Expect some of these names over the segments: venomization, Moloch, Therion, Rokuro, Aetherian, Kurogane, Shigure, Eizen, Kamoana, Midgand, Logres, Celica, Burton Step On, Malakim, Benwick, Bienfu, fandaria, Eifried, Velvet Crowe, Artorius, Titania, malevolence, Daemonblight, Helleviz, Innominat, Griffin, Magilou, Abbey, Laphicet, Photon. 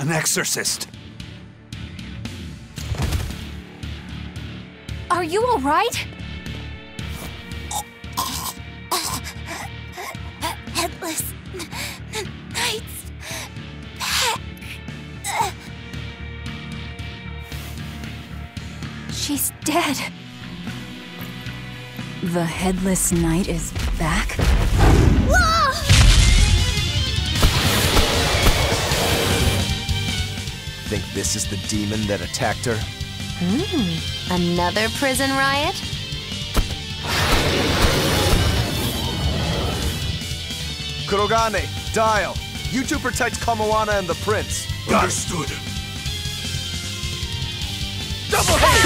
An exorcist. Are you all right? Headless Knight's Pack. She's dead. The Headless Knight is back? Think this is the demon that attacked her? Hmm. Another prison riot? Kurogane, Dial, you two protect Kamoana and the prince. Understood. Double hit!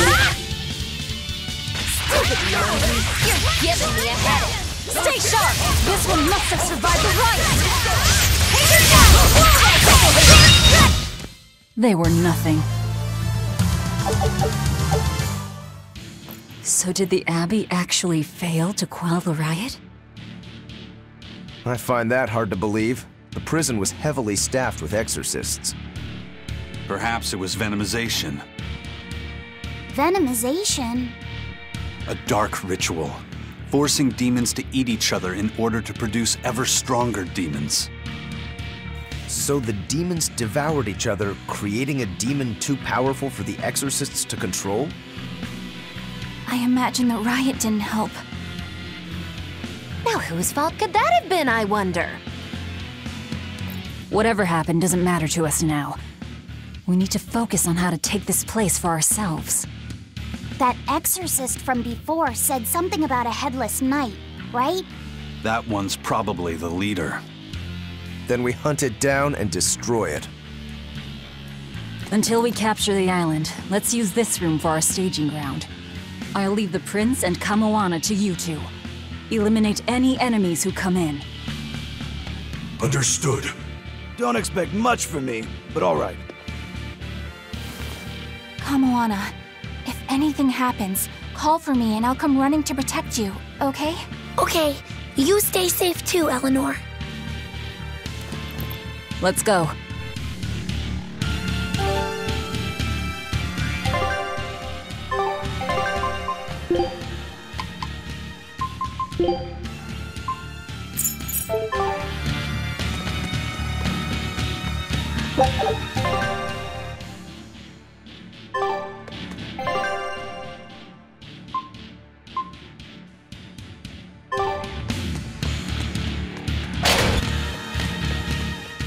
Stupid monkey! You're giving me a headache! Stay sharp! This one must have survived the riot! They were nothing. So did the Abbey actually fail to quell the riot? I find that hard to believe. The prison was heavily staffed with exorcists. Perhaps it was venomization. Venomization? A dark ritual, forcing demons to eat each other in order to produce ever stronger demons. So the demons devoured each other, creating a demon too powerful for the exorcists to control? I imagine the riot didn't help. Now whose fault could that have been, I wonder? Whatever happened doesn't matter to us now. We need to focus on how to take this place for ourselves. That exorcist from before said something about a headless knight, right? That one's probably the leader. Then we hunt it down and destroy it. Until we capture the island, let's use this room for our staging ground. I'll leave the prince and Kamoana to you two. Eliminate any enemies who come in. Understood. Don't expect much from me, but all right. Kamoana, if anything happens, call for me and I'll come running to protect you, okay? Okay. You stay safe too, Eleanor. Let's go.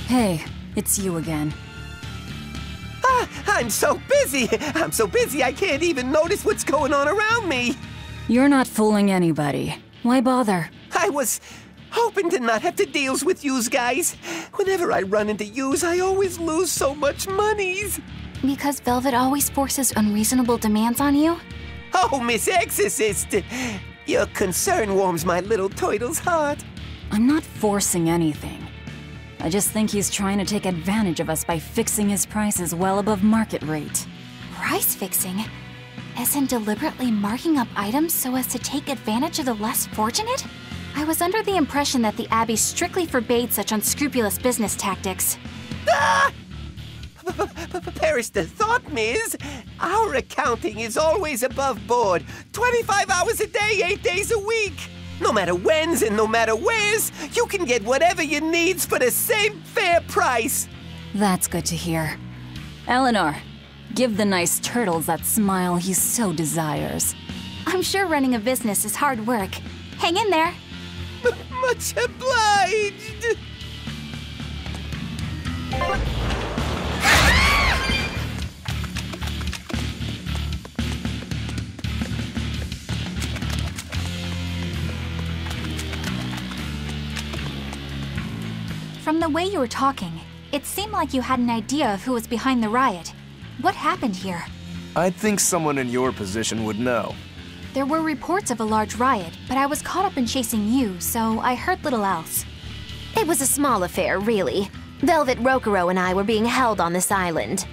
Hey, it's you again. Ah, I'm so busy! I'm so busy I can't even notice what's going on around me! You're not fooling anybody. Why bother? I was hoping to not have to deal with yous guys. Whenever I run into yous, I always lose so much monies. Because Velvet always forces unreasonable demands on you? Oh, Miss Exorcist! Your concern warms my little Toidle's heart. I'm not forcing anything. I just think he's trying to take advantage of us by fixing his prices well above market rate. Price fixing? As in deliberately marking up items so as to take advantage of the less fortunate? I was under the impression that the Abbey strictly forbade such unscrupulous business tactics. Ah! Perish the thought, Miz! Our accounting is always above board. 25 hours a day, 8 days a week! No matter when's and no matter where's, you can get whatever you need for the same fair price. That's good to hear. Eleanor, give the nice turtles that smile he so desires. I'm sure running a business is hard work. Hang in there. Much obliged. From the way you were talking, it seemed like you had an idea of who was behind the riot. What happened here? I'd think someone in your position would know. There were reports of a large riot, but I was caught up in chasing you, so I heard little else. It was a small affair, really. Velvet, Rokuro, and I were being held on this island.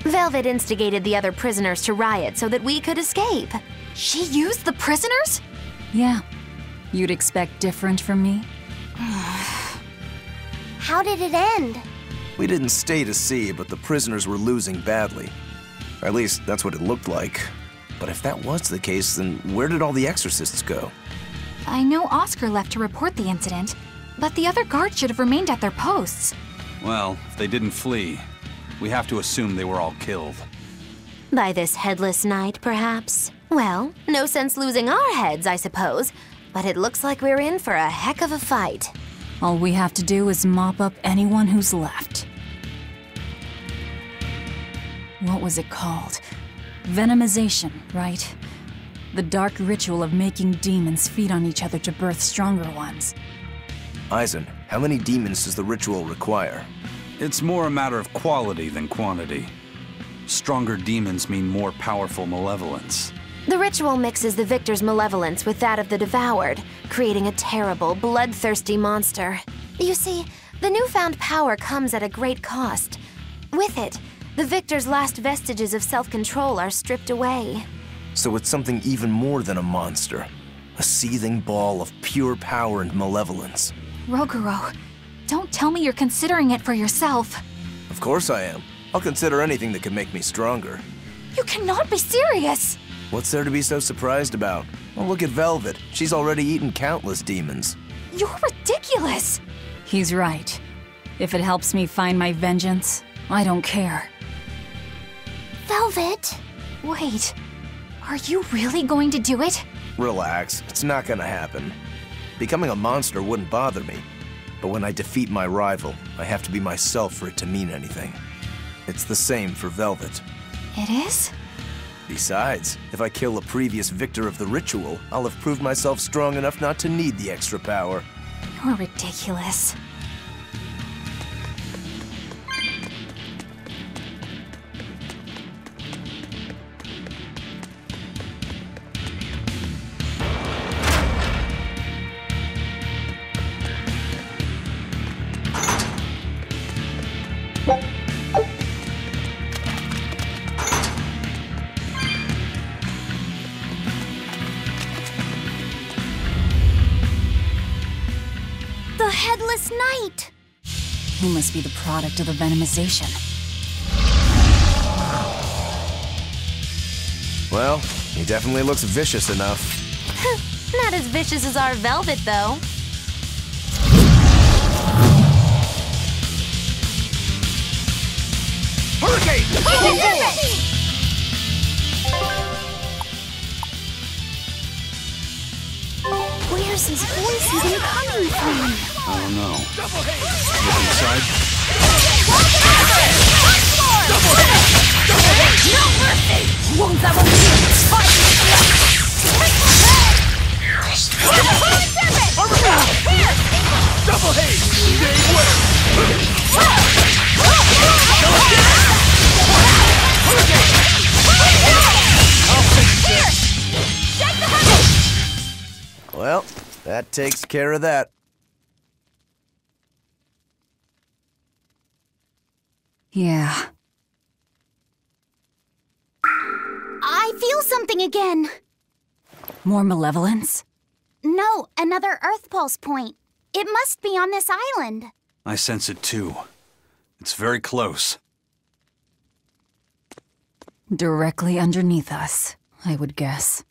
Velvet instigated the other prisoners to riot so that we could escape. She used the prisoners? Yeah. You'd expect different from me? How did it end? We didn't stay to see, but the prisoners were losing badly. Or at least, that's what it looked like. But if that was the case, then where did all the exorcists go? I know Oscar left to report the incident, but the other guards should have remained at their posts. Well, if they didn't flee, we have to assume they were all killed. By this headless knight, perhaps? Well, no sense losing our heads, I suppose. But it looks like we're in for a heck of a fight. All we have to do is mop up anyone who's left. What was it called? Venomization, right? The dark ritual of making demons feed on each other to birth stronger ones. Eizen, how many demons does the ritual require? It's more a matter of quality than quantity. Stronger demons mean more powerful malevolence. The ritual mixes the victor's malevolence with that of the devoured, creating a terrible, bloodthirsty monster. You see, the newfound power comes at a great cost. With it, the victor's last vestiges of self-control are stripped away. So it's something even more than a monster. A seething ball of pure power and malevolence. Rokuro, don't tell me you're considering it for yourself. Of course I am. I'll consider anything that can make me stronger. You cannot be serious! What's there to be so surprised about? Well, look at Velvet. She's already eaten countless demons. You're ridiculous! He's right. If it helps me find my vengeance, I don't care. Velvet? Wait, are you really going to do it? Relax, it's not gonna happen. Becoming a monster wouldn't bother me, but when I defeat my rival, I have to be myself for it to mean anything. It's the same for Velvet. It is? Besides, if I kill a previous victor of the ritual, I'll have proved myself strong enough not to need the extra power. You're ridiculous. Be the product of the venomization. Well, he definitely looks vicious enough. Not as vicious as our Velvet, though. Hurricane! Hurricane! Where's his voice even coming from? I don't know. Look inside. No mercy! Wounds I will need. Double haste! Stay away! I'll fix this. Shake the hammer! Well, that takes care of that. Yeah. I feel something again. More malevolence? No, another Earth Pulse point. It must be on this island. I sense it too. It's very close. Directly underneath us, I would guess.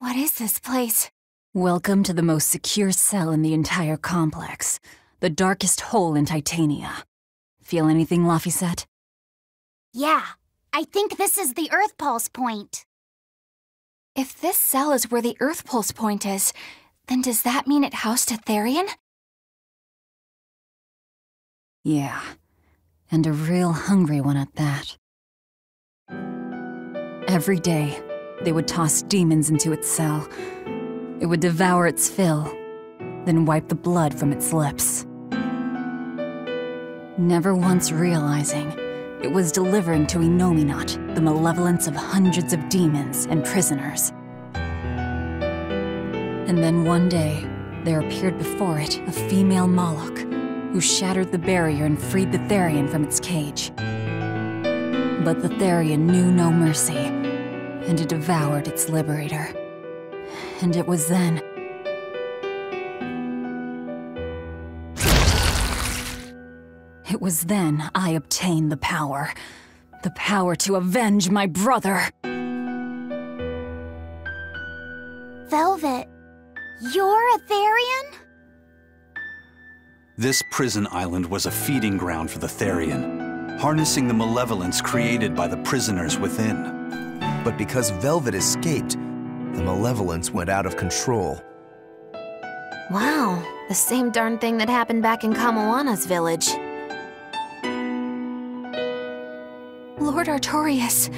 What is this place? Welcome to the most secure cell in the entire complex. The darkest hole in Titania. Feel anything, Laphicet? Yeah. I think this is the Earth Pulse point. If this cell is where the Earth Pulse point is, then does that mean it housed Aetherian? Yeah. And a real hungry one at that. Every day, they would toss demons into its cell. It would devour its fill, then wipe the blood from its lips. Never once realizing it was delivering to Innominat the malevolence of hundreds of demons and prisoners. And then one day, there appeared before it a female Moloch, who shattered the barrier and freed the Therion from its cage. But the Therion knew no mercy, and it devoured its liberator. And it was then... It was then I obtained the power to avenge my brother! Velvet, you're Aetherian? This prison island was a feeding ground for the Therion, harnessing the malevolence created by the prisoners within. But because Velvet escaped, the malevolence went out of control. Wow, the same darn thing that happened back in Kamoana's village. Lord Artorius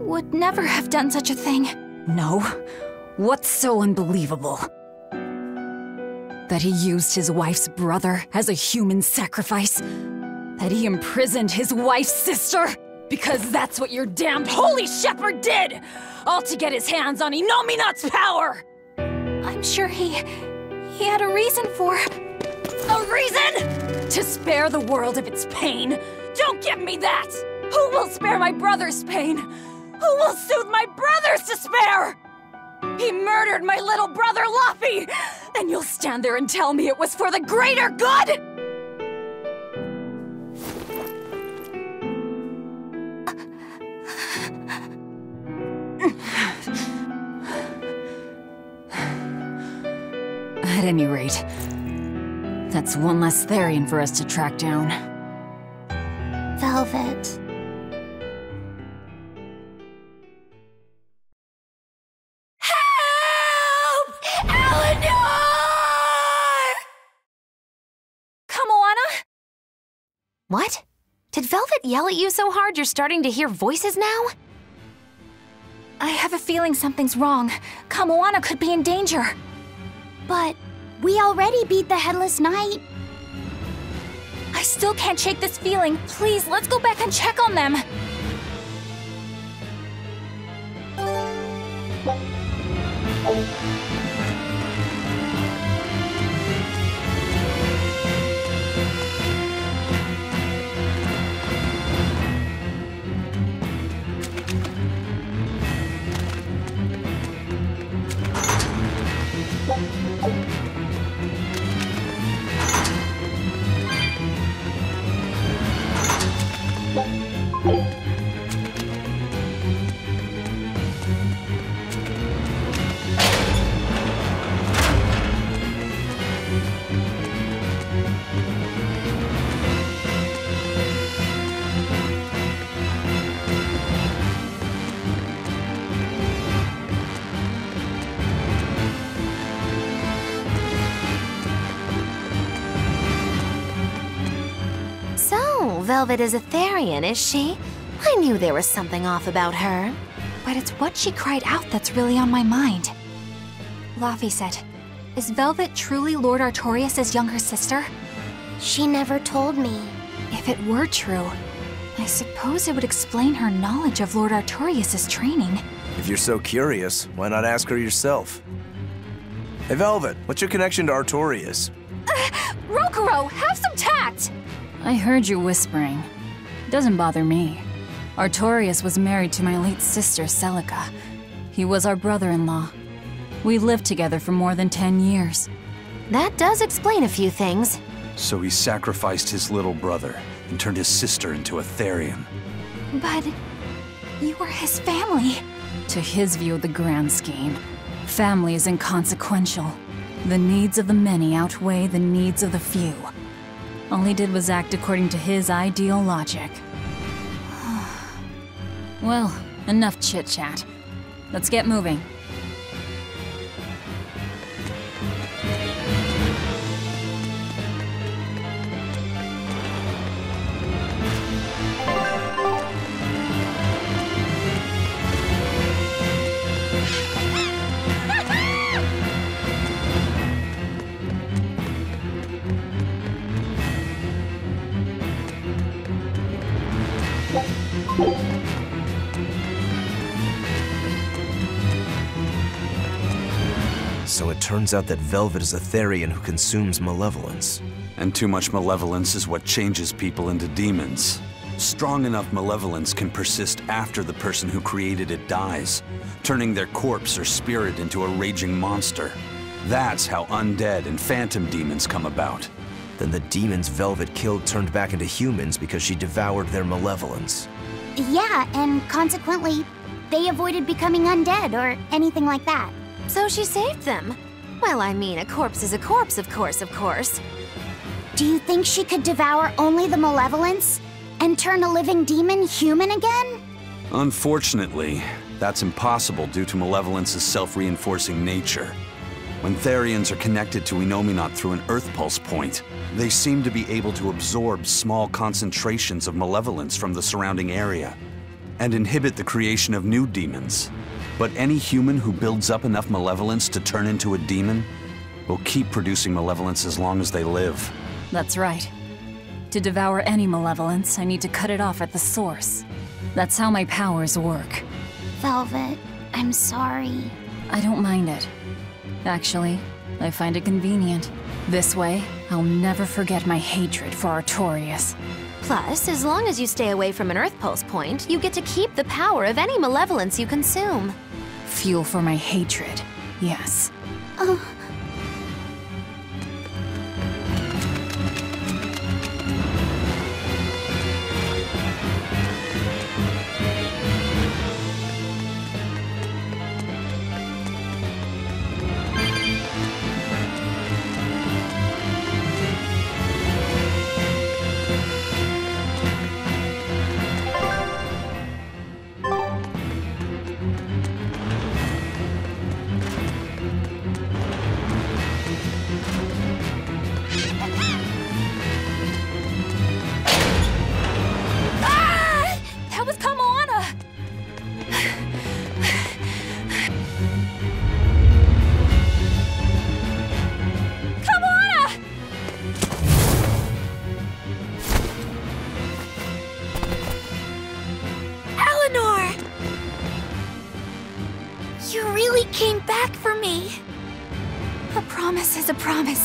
would never have done such a thing. No. What's so unbelievable? That he used his wife's brother as a human sacrifice? That he imprisoned his wife's sister? Because that's what your damned holy shepherd did! All to get his hands on Innominat's power! I'm sure he had a reason for... A reason?! To spare the world of its pain! Don't give me that! Who will spare my brother's pain? Who will soothe my brother's despair? He murdered my little brother Laphicet! And you'll stand there and tell me it was for the greater good?! At any rate, that's one less Therion for us to track down. Velvet... What? Did Velvet yell at you so hard you're starting to hear voices now? I have a feeling something's wrong. Kamoana could be in danger. But we already beat the Headless Knight. I still can't shake this feeling. Please, let's go back and check on them. Velvet is Aetherian, is she? I knew there was something off about her. But it's what she cried out that's really on my mind. Laphicet, is Velvet truly Lord Artorius' younger sister? She never told me. If it were true, I suppose it would explain her knowledge of Lord Artorius' training. If you're so curious, why not ask her yourself? Hey Velvet, what's your connection to Artorius? Rokuro, have some tact! I heard you whispering. Doesn't bother me. Artorius was married to my late sister, Celica. He was our brother-in-law. We lived together for more than 10 years. That does explain a few things. So he sacrificed his little brother and turned his sister into a Therion. But... you were his family. To his view of the grand scheme, family is inconsequential. The needs of the many outweigh the needs of the few. All he did was act according to his ideal logic. Well, enough chit-chat. Let's get moving. so it turns out that Velvet is a Therion who consumes malevolence. And too much malevolence is what changes people into demons. Strong enough malevolence can persist after the person who created it dies, turning their corpse or spirit into a raging monster. That's how undead and phantom demons come about. Then the demons Velvet killed turned back into humans because she devoured their malevolence. Yeah, and consequently, they avoided becoming undead or anything like that. So she saved them. Well, I mean, a corpse is a corpse, of course. Do you think she could devour only the malevolence and turn a living demon human again? Unfortunately, that's impossible due to malevolence's self-reinforcing nature. When Therians are connected to Innominat through an Earth Pulse point, they seem to be able to absorb small concentrations of malevolence from the surrounding area and inhibit the creation of new demons. But any human who builds up enough malevolence to turn into a demon will keep producing malevolence as long as they live. That's right. To devour any malevolence, I need to cut it off at the source. That's how my powers work. Velvet, I'm sorry. I don't mind it. Actually, I find it convenient. This way, I'll never forget my hatred for Artorius. Plus, as long as you stay away from an Earth Pulse point, you get to keep the power of any malevolence you consume. Fuel for my hatred, yes.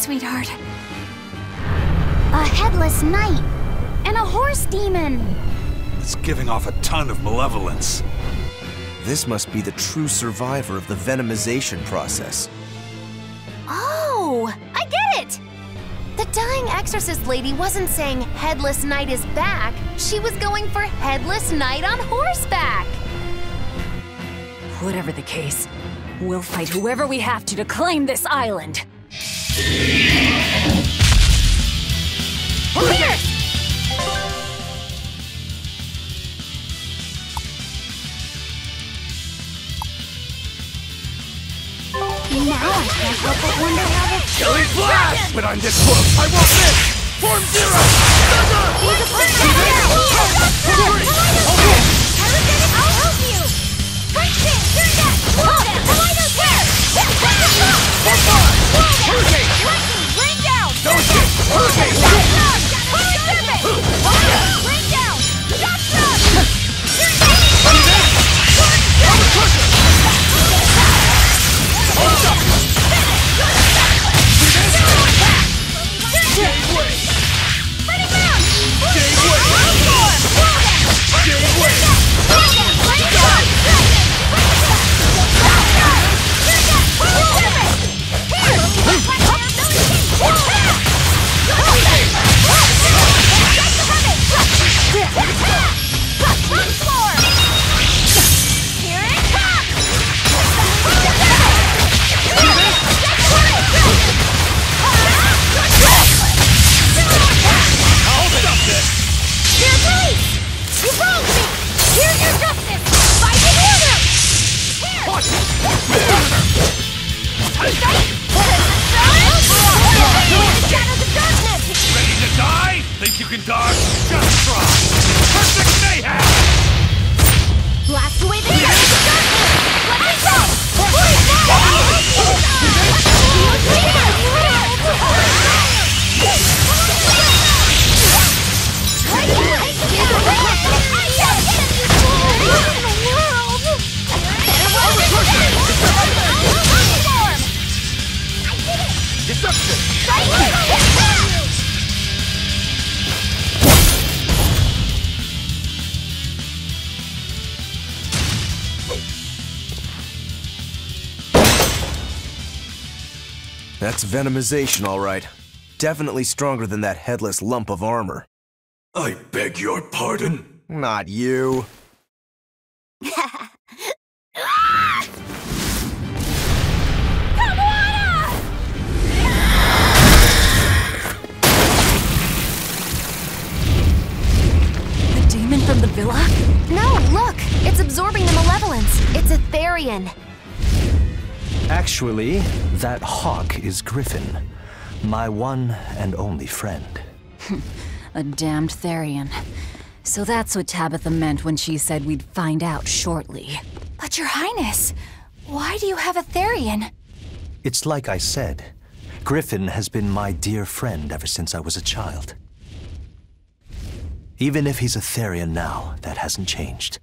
Sweetheart. A headless knight and a horse demon. It's giving off a ton of malevolence. This must be the true survivor of the venomization process. Oh, I get it! The dying exorcist lady wasn't saying headless knight is back. She was going for headless knight on horseback. Whatever the case, we'll fight whoever we have to claim this island. Clear! Now I can't help but wonder how to Killing Flash! But I'm this close, I won't miss! Form Zero! Thunder! I'll help you! Turn that! Ring down! That's venomization, all right. Definitely stronger than that headless lump of armor. I beg your pardon? Not you. Kamoana! The demon from the villa? No, look! It's absorbing the malevolence. It's Aetherian. Actually, that hawk is Griffin, my one and only friend. A damned Therion. So that's what Tabitha meant when she said we'd find out shortly. But Your Highness, why do you have a Therion? It's like I said, Griffin has been my dear friend ever since I was a child. Even if he's a Therion now, that hasn't changed.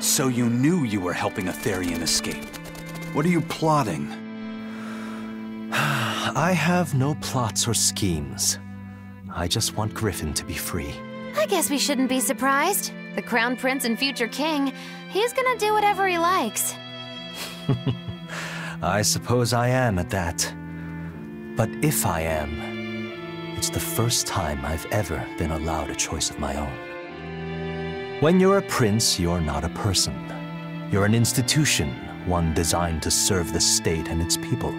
So you knew you were helping Aetherian escape. What are you plotting? I have no plots or schemes. I just want Griffin to be free. I guess we shouldn't be surprised. The Crown Prince and future King, he's gonna do whatever he likes. I suppose I am at that. But if I am, it's the first time I've ever been allowed a choice of my own. When you're a prince, you're not a person. You're an institution, one designed to serve the state and its people.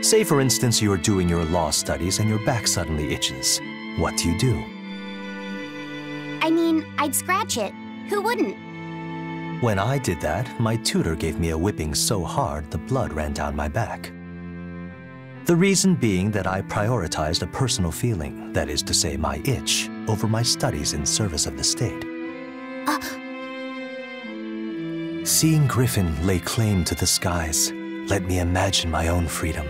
Say, for instance, you're doing your law studies and your back suddenly itches. What do you do? I mean, I'd scratch it. Who wouldn't? When I did that, my tutor gave me a whipping so hard the blood ran down my back. The reason being that I prioritized a personal feeling, that is to say, my itch, over my studies in service of the state. Seeing Griffin lay claim to the skies let me imagine my own freedom.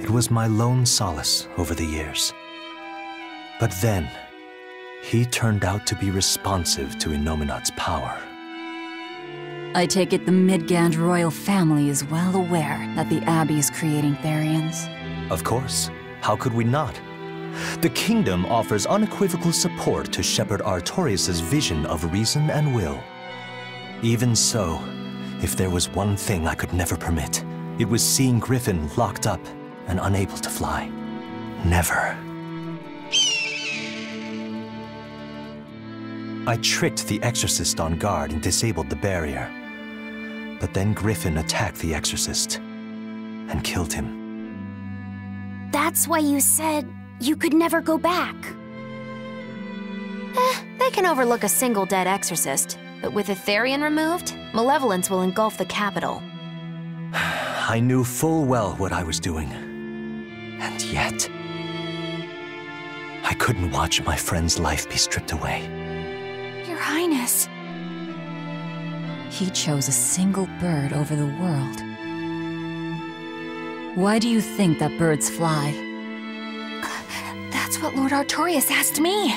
It was my lone solace over the years. But then, he turned out to be responsive to Innominat's power. I take it the Midgand royal family is well aware that the Abbey is creating Therians. Of course. How could we not? The kingdom offers unequivocal support to Shepherd Artorius' vision of reason and will. Even so, if there was one thing I could never permit, it was seeing Griffin locked up and unable to fly. Never. I tricked the exorcist on guard and disabled the barrier. But then Griffin attacked the exorcist and killed him. That's why you said you could never go back. They can overlook a single dead exorcist, but with Aetherian removed, malevolence will engulf the capital. I knew full well what I was doing. And yet, I couldn't watch my friend's life be stripped away. Your Highness. He chose a single bird over the world. Why do you think that birds fly? That's what Lord Artorius asked me.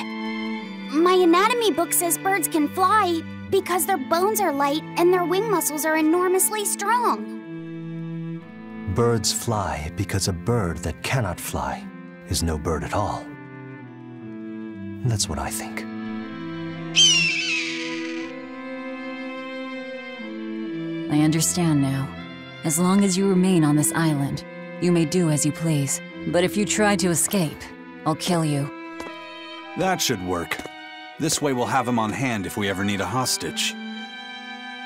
My anatomy book says birds can fly because their bones are light and their wing muscles are enormously strong. Birds fly because a bird that cannot fly is no bird at all. That's what I think. I understand now. As long as you remain on this island, you may do as you please. But if you try to escape, I'll kill you. That should work. This way we'll have him on hand if we ever need a hostage.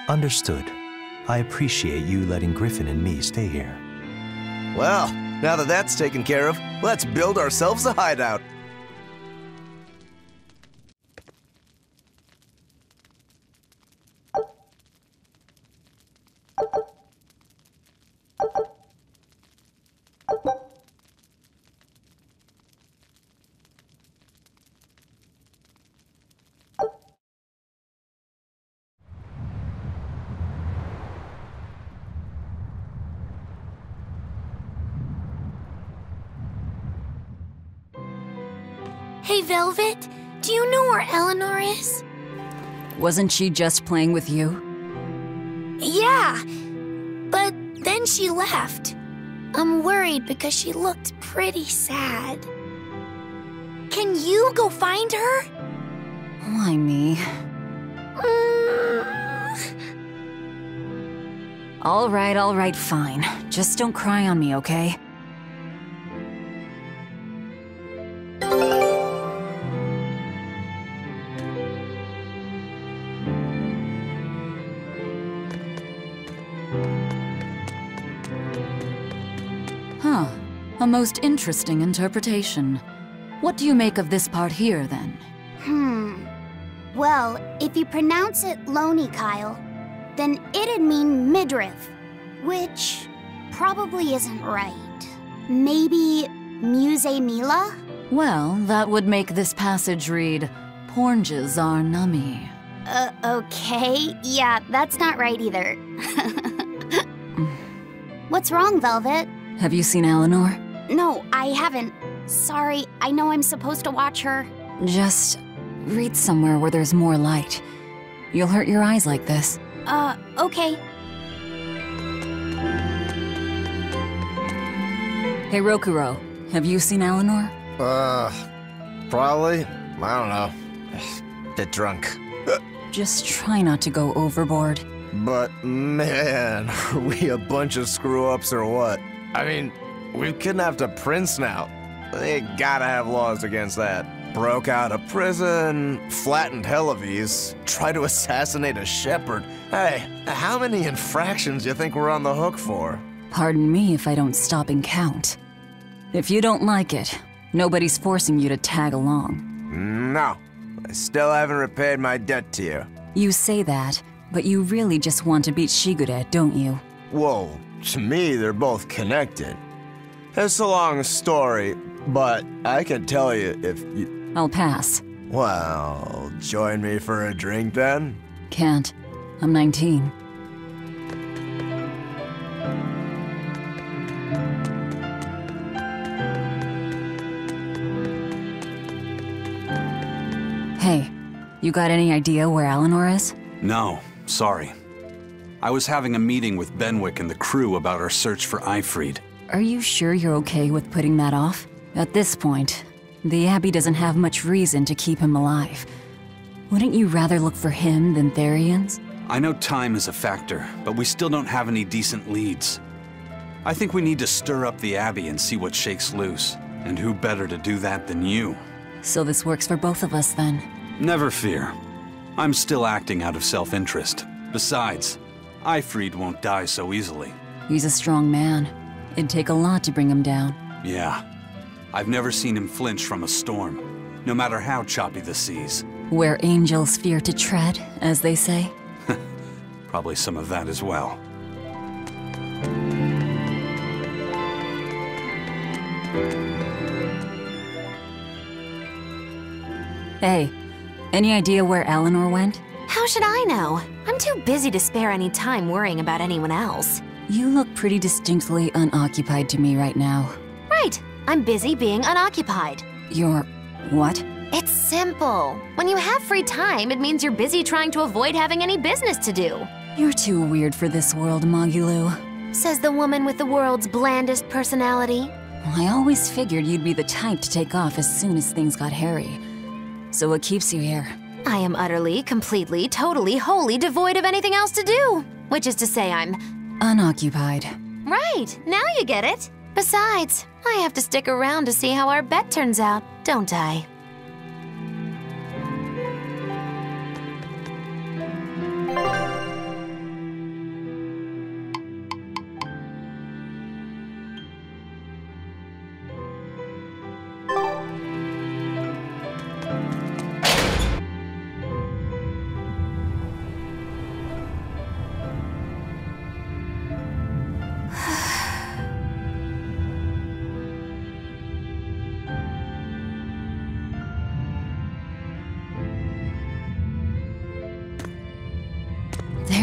Understood. I appreciate you letting Griffin and me stay here. Well, now that that's taken care of, let's build ourselves a hideout. Hey, Velvet, do you know where Eleanor is? Wasn't she just playing with you? Yeah, Then she left. I'm worried because she looked pretty sad. Can you go find her? Why me? All right, fine. Just don't cry on me, okay? Huh. A most interesting interpretation. What do you make of this part here, then? Well, if you pronounce it Loni, Kyle, then it'd mean midriff, which probably isn't right. Maybe Muse Mila? Well, that would make this passage read, Pornges are nummy. Okay. Yeah, that's not right either. What's wrong, Velvet? Have you seen Eleanor? No, I haven't. Sorry, I know I'm supposed to watch her. Just read somewhere where there's more light. You'll hurt your eyes like this. Okay. Hey, Rokuro, have you seen Eleanor? Probably. I don't know. Bit drunk. Just try not to go overboard. But, man, are we a bunch of screw-ups or what? I mean, we've kidnapped a prince now. They gotta have laws against that. Broke out of prison, flattened Helleviz, tried to assassinate a shepherd. Hey, how many infractions do you think we're on the hook for? Pardon me if I don't stop and count. If you don't like it, nobody's forcing you to tag along. No. I still haven't repaid my debt to you. You say that, but you really just want to beat Shigure, don't you? Whoa. To me, they're both connected. It's a long story, but I can tell you if you... I'll pass. Well, join me for a drink then? Can't. I'm 19. Hey, you got any idea where Eleanor is? No, sorry. I was having a meeting with Benwick and the crew about our search for Eifried. Are you sure you're okay with putting that off? At this point, the Abbey doesn't have much reason to keep him alive. Wouldn't you rather look for him than Therian's? I know time is a factor, but we still don't have any decent leads. I think we need to stir up the Abbey and see what shakes loose. And who better to do that than you? So this works for both of us, then? Never fear. I'm still acting out of self-interest. Besides, Eifried won't die so easily. He's a strong man. It'd take a lot to bring him down. Yeah. I've never seen him flinch from a storm, no matter how choppy the seas. Where angels fear to tread, as they say. Probably some of that as well. Hey, any idea where Eleanor went? How should I know? I'm too busy to spare any time worrying about anyone else. You look pretty distinctly unoccupied to me right now. Right. I'm busy being unoccupied. You're... what? It's simple. When you have free time, it means you're busy trying to avoid having any business to do. You're too weird for this world, Magilou. Says the woman with the world's blandest personality. Well, I always figured you'd be the type to take off as soon as things got hairy. So what keeps you here? I am utterly, completely, totally, wholly devoid of anything else to do. Which is to say I'm... unoccupied. Right, now you get it. Besides, I have to stick around to see how our bet turns out, don't I?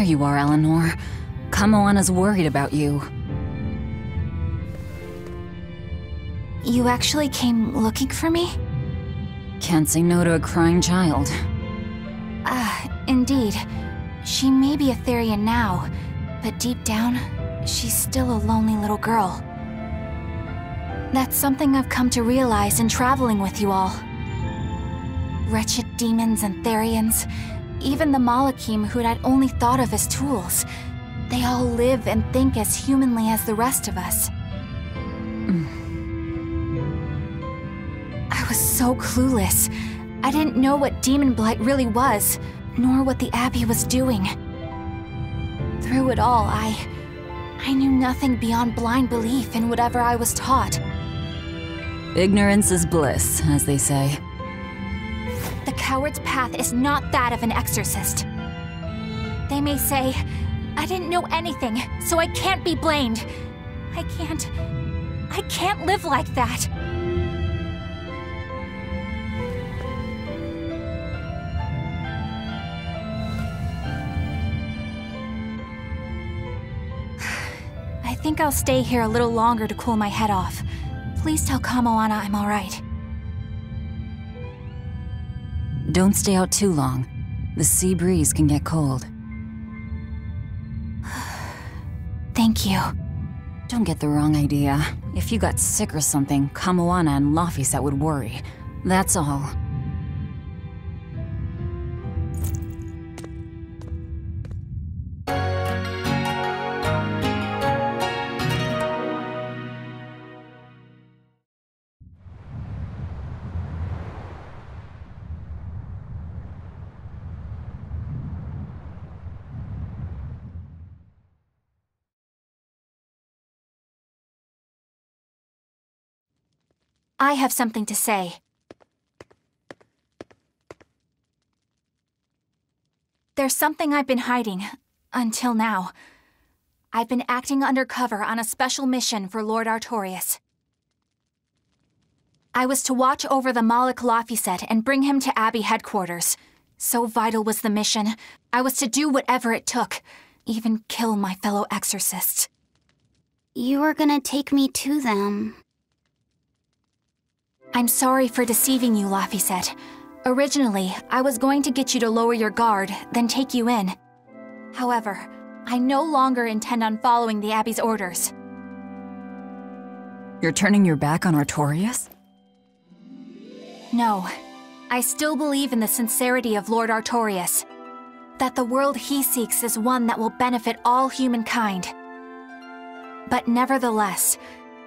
You are, Eleanor. Kamoana's worried about you. You actually came looking for me? Can't say no to a crying child. Indeed. She may be Aetherian now, but deep down, she's still a lonely little girl. That's something I've come to realize in traveling with you all. Wretched demons and Therians, even the Malakim who'd I'd only thought of as tools, they all live and think as humanly as the rest of us. I was so clueless. I didn't know what Daemonblight really was, nor what the Abbey was doing. Through it all, I knew nothing beyond blind belief in whatever I was taught. Ignorance is bliss, as they say. The coward's path is not that of an exorcist. They may say, I didn't know anything, so I can't be blamed. I can't live like that. I think I'll stay here a little longer to cool my head off. Please tell Kamoana I'm all right. Don't stay out too long. The sea breeze can get cold. Thank you. Don't get the wrong idea. If you got sick or something, Kamoana and Laphicet would worry. That's all. I have something to say. There's something I've been hiding, until now. I've been acting undercover on a special mission for Lord Artorius. I was to watch over the Moloch Laphicet and bring him to Abbey headquarters. So vital was the mission, I was to do whatever it took, even kill my fellow exorcists. You were gonna take me to them. I'm sorry for deceiving you, Laphicet. Originally, I was going to get you to lower your guard, then take you in. However, I no longer intend on following the Abbey's orders. You're turning your back on Artorius? No. I still believe in the sincerity of Lord Artorius. That the world he seeks is one that will benefit all humankind. But nevertheless,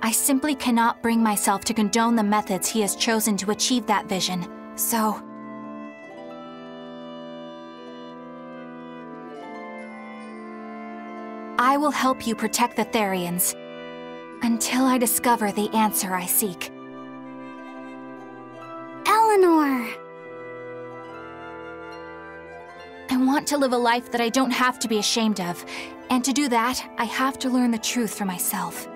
I simply cannot bring myself to condone the methods he has chosen to achieve that vision, so... I will help you protect the Therians, until I discover the answer I seek. Eleanor! I want to live a life that I don't have to be ashamed of, and to do that, I have to learn the truth for myself.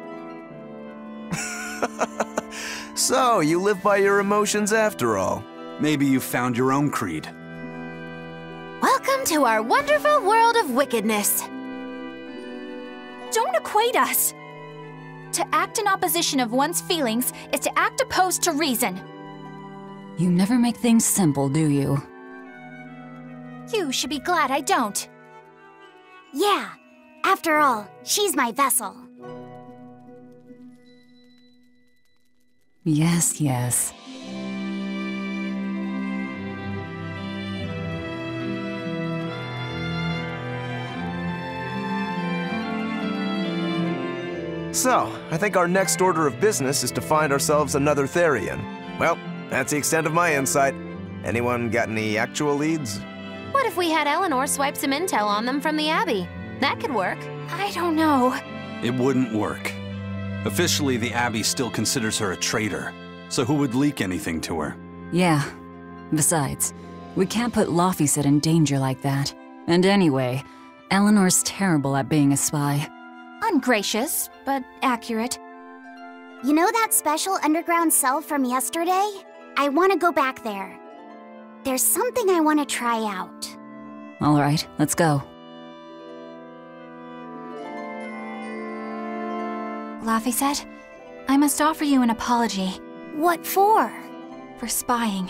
So, you live by your emotions after all. Maybe you found your own creed. Welcome to our wonderful world of wickedness. Don't equate us. To act in opposition of one's feelings is to act opposed to reason. You never make things simple, do you? You should be glad I don't. Yeah, after all, she's my vessel. Yes, yes. So, I think our next order of business is to find ourselves another Therian. Well, that's the extent of my insight. Anyone got any actual leads? What if we had Eleanor swipe some intel on them from the Abbey? That could work. I don't know. It wouldn't work. Officially, the Abbey still considers her a traitor, so who would leak anything to her? Yeah. Besides, we can't put Laphicet in danger like that. And anyway, Eleanor's terrible at being a spy. Ungracious, but accurate. You know that special underground cell from yesterday? I want to go back there. There's something I want to try out. All right, let's go. Laphicet, I must offer you an apology. What for? For spying.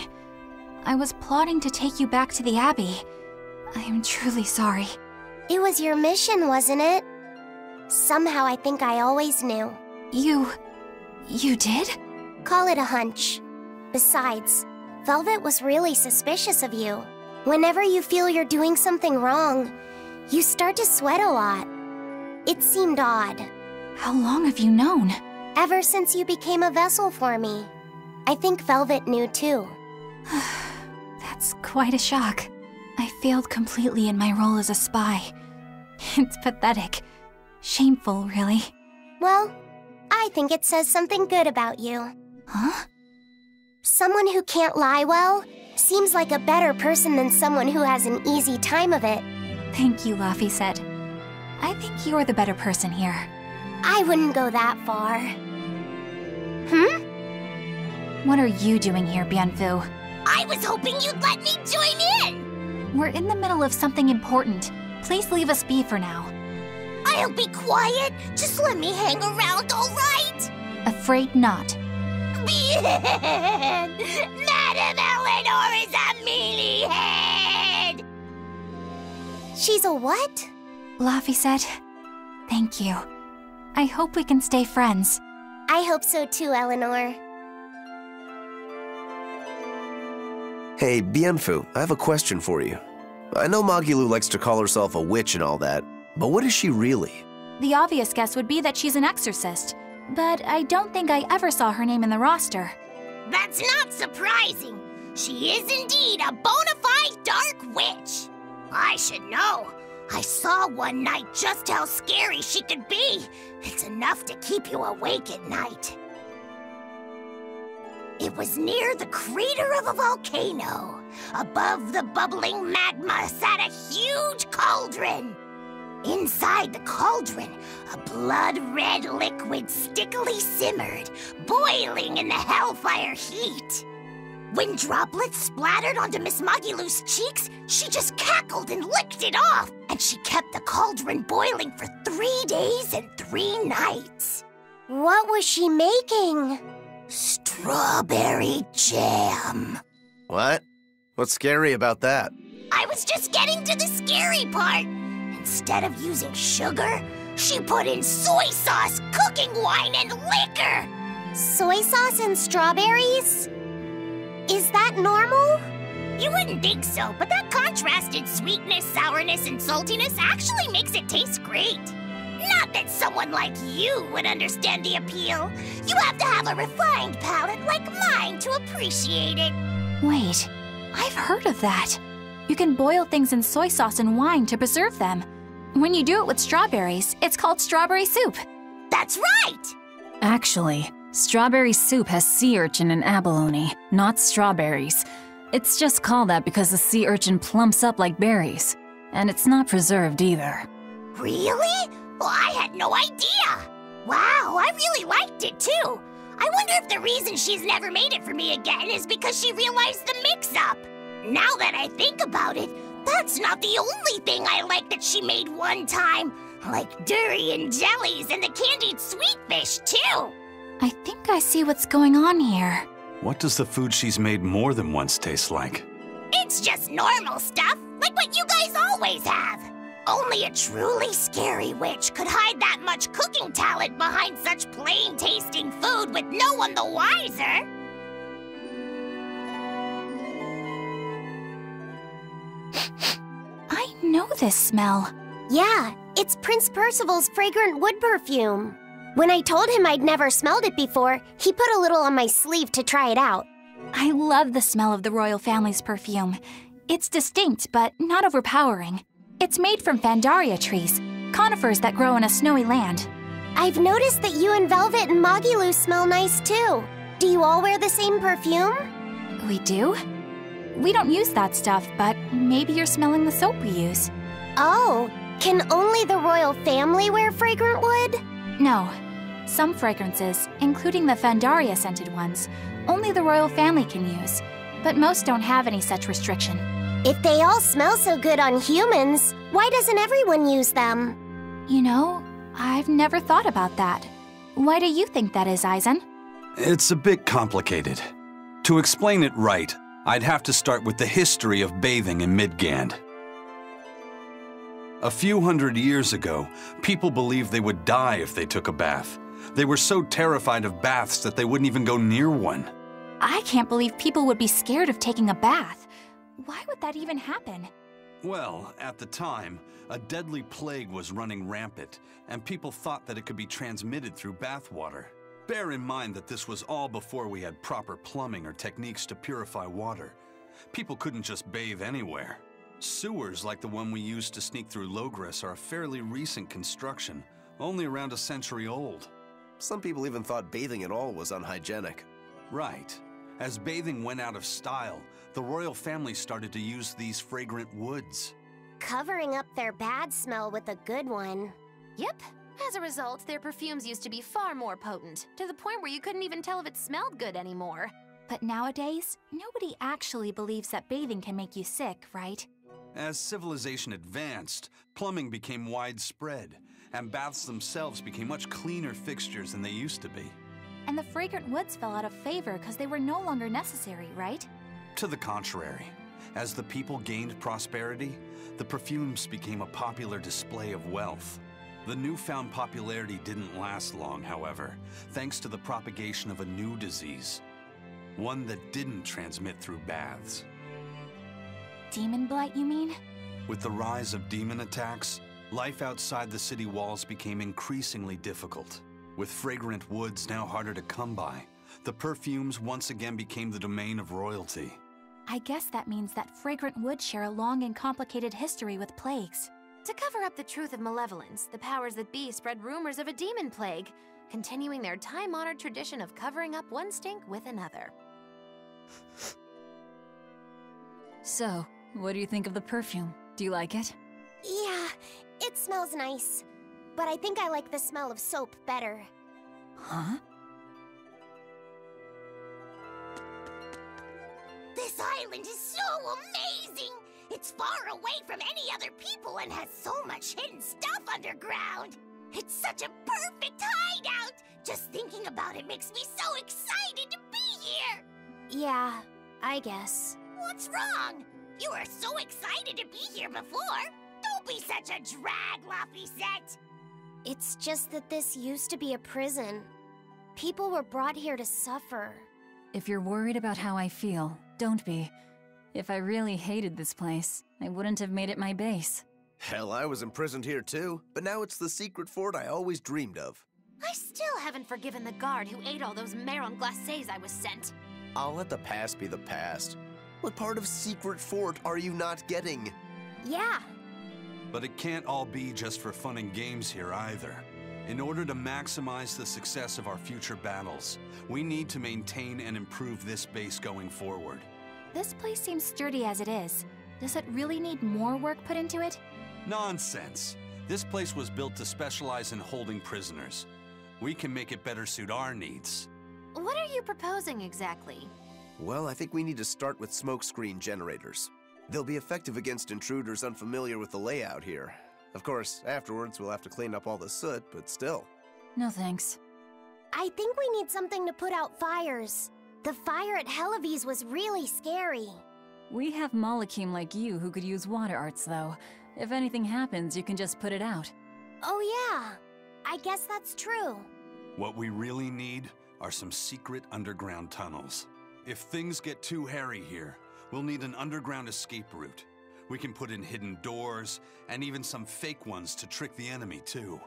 I was plotting to take you back to the Abbey. I am truly sorry. It was your mission, wasn't it? Somehow I think I always knew. You did? Call it a hunch. Besides, Velvet was really suspicious of you. Whenever you feel you're doing something wrong, you start to sweat a lot. It seemed odd. How long have you known? Ever since you became a vessel for me. I think Velvet knew too. That's quite a shock. I failed completely in my role as a spy. It's pathetic. Shameful, really. Well, I think it says something good about you. Huh? Someone who can't lie well seems like a better person than someone who has an easy time of it. Thank you, Laphicet. I think you're the better person here. I wouldn't go that far. Hmm? What are you doing here, Bienfu? I was hoping you'd let me join in! We're in the middle of something important. Please leave us be for now. I'll be quiet. Just let me hang around, alright? Afraid not. Madam Eleanor is a mealy head! She's a what? Laphicet, thank you. I hope we can stay friends. I hope so too, Eleanor. Hey, Bienfu, I have a question for you. I know Magilou likes to call herself a witch and all that, but what is she really? The obvious guess would be that she's an exorcist, but I don't think I ever saw her name in the roster. That's not surprising. She is indeed a bona fide dark witch. I should know. I saw one night just how scary she could be. It's enough to keep you awake at night. It was near the crater of a volcano. Above the bubbling magma sat a huge cauldron. Inside the cauldron, a blood-red liquid stickily simmered, boiling in the hellfire heat. When droplets splattered onto Miss Magilou's cheeks, she just cackled and licked it off, and she kept the cauldron boiling for 3 days and 3 nights. What was she making? Strawberry jam. What? What's scary about that? I was just getting to the scary part. Instead of using sugar, she put in soy sauce, cooking wine, and liquor! Soy sauce and strawberries? Is that normal? You wouldn't think so, but that contrasted sweetness, sourness, and saltiness actually makes it taste great. Not that someone like you would understand the appeal. You have to have a refined palate like mine to appreciate it. Wait, I've heard of that. You can boil things in soy sauce and wine to preserve them. When you do it with strawberries, it's called strawberry soup. That's right! Actually, strawberry soup has sea urchin and abalone, not strawberries. It's just called that because the sea urchin plumps up like berries. And it's not preserved either. Really? Well, I had no idea! Wow, I really liked it too. I wonder if the reason she's never made it for me again is because she realized the mix-up. Now that I think about it, that's not the only thing I like that she made one time. Like durian jellies and the candied sweetfish, too. I think I see what's going on here. What does the food she's made more than once taste like? It's just normal stuff, like what you guys always have. Only a truly scary witch could hide that much cooking talent behind such plain-tasting food with no one the wiser. I know this smell. Yeah, it's Prince Percival's fragrant wood perfume. When I told him I'd never smelled it before, he put a little on my sleeve to try it out. I love the smell of the royal family's perfume. It's distinct, but not overpowering. It's made from fandaria trees, conifers that grow in a snowy land. I've noticed that you and Velvet and Magilou smell nice too. Do you all wear the same perfume? We do. We don't use that stuff, but maybe you're smelling the soap we use. Oh, can only the royal family wear fragrant wood? No. Some fragrances, including the Fandaria-scented ones, only the royal family can use, but most don't have any such restriction. If they all smell so good on humans, why doesn't everyone use them? You know, I've never thought about that. Why do you think that is, Eizen? It's a bit complicated. To explain it right, I'd have to start with the history of bathing in Midgand. A few hundred years ago, people believed they would die if they took a bath. They were so terrified of baths that they wouldn't even go near one. I can't believe people would be scared of taking a bath. Why would that even happen? Well, at the time, a deadly plague was running rampant, and people thought that it could be transmitted through bathwater. Bear in mind that this was all before we had proper plumbing or techniques to purify water. People couldn't just bathe anywhere. Sewers like the one we used to sneak through Logres are a fairly recent construction, only around a century old. Some people even thought bathing at all was unhygienic. Right. As bathing went out of style, the royal family started to use these fragrant woods. Covering up their bad smell with a good one. Yep. As a result, their perfumes used to be far more potent, to the point where you couldn't even tell if it smelled good anymore. But nowadays, nobody actually believes that bathing can make you sick, right? As civilization advanced, plumbing became widespread, and baths themselves became much cleaner fixtures than they used to be. And the fragrant woods fell out of favor because they were no longer necessary, right? To the contrary. As the people gained prosperity, the perfumes became a popular display of wealth. The newfound popularity didn't last long, however, thanks to the propagation of a new disease. One that didn't transmit through baths. Demon blight, you mean? With the rise of demon attacks, life outside the city walls became increasingly difficult. With fragrant woods now harder to come by, the perfumes once again became the domain of royalty. I guess that means that fragrant woods share a long and complicated history with plagues. To cover up the truth of malevolence, the powers that be spread rumors of a demon plague, continuing their time-honored tradition of covering up one stink with another. So, what do you think of the perfume? Do you like it? Yeah, it smells nice, but I think I like the smell of soap better. Huh? This island is so amazing! It's far away from any other people and has so much hidden stuff underground! It's such a perfect hideout! Just thinking about it makes me so excited to be here! Yeah, I guess. What's wrong? You were so excited to be here before! Don't be such a drag, Laphicet! It's just that this used to be a prison. People were brought here to suffer. If you're worried about how I feel, don't be. If I really hated this place, I wouldn't have made it my base. Hell, I was imprisoned here too, but now it's the secret fort I always dreamed of. I still haven't forgiven the guard who ate all those marron glacés I was sent. I'll let the past be the past. What part of secret fort are you not getting? Yeah. But it can't all be just for fun and games here either. In order to maximize the success of our future battles, we need to maintain and improve this base going forward. This place seems sturdy as it is. Does it really need more work put into it? Nonsense. This place was built to specialize in holding prisoners. We can make it better suit our needs. What are you proposing exactly? Well, I think we need to start with smokescreen generators. They'll be effective against intruders unfamiliar with the layout here. Of course, afterwards we'll have to clean up all the soot, but still. No thanks. I think we need something to put out fires. The fire at Helleviz was really scary. We have Malakim like you who could use water arts, though. If anything happens, you can just put it out. Oh yeah, I guess that's true. What we really need are some secret underground tunnels. If things get too hairy here, we'll need an underground escape route. We can put in hidden doors, and even some fake ones to trick the enemy, too.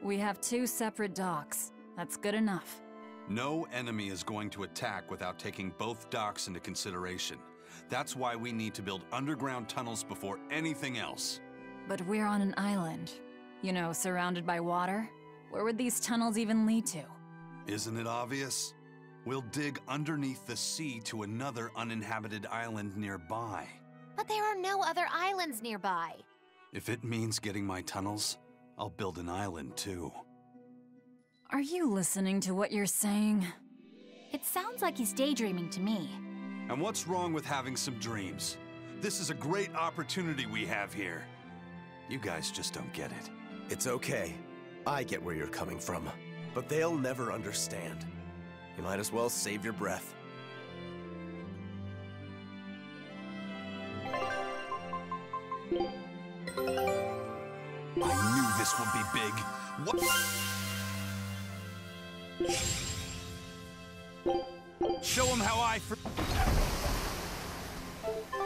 We have 2 separate docks. That's good enough. No enemy is going to attack without taking both docks into consideration. That's why we need to build underground tunnels before anything else. But we're on an island. You know, surrounded by water. Where would these tunnels even lead to? Isn't it obvious? We'll dig underneath the sea to another uninhabited island nearby. But there are no other islands nearby. If it means getting my tunnels, I'll build an island too. Are you listening to what you're saying? It sounds like he's daydreaming to me. And what's wrong with having some dreams? This is a great opportunity we have here. You guys just don't get it. It's okay. I get where you're coming from, but they'll never understand. You might as well save your breath. This will be big. What? Show him how I...